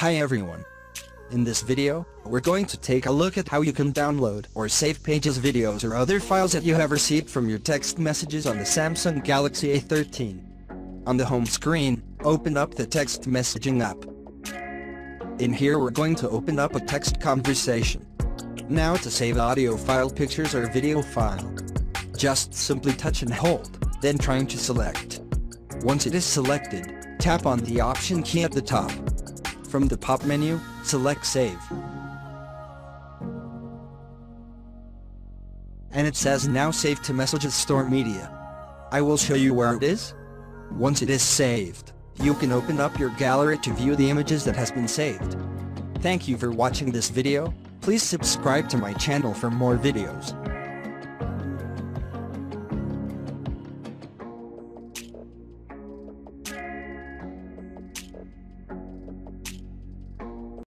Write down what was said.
Hi everyone. In this video, we're going to take a look at how you can download or save pages, videos or other files that you have received from your text messages on the Samsung Galaxy A13. On the home screen, open up the text messaging app. In here we're going to open up a text conversation. Now to save audio file, pictures or video file, just simply touch and hold, then trying to select. Once it is selected, tap on the option key at the top. From the pop menu, select Save. And it says now save to Messages Store Media. I will show you where it is. Once it is saved, you can open up your gallery to view the images that has been saved. Thank you for watching this video. Please subscribe to my channel for more videos.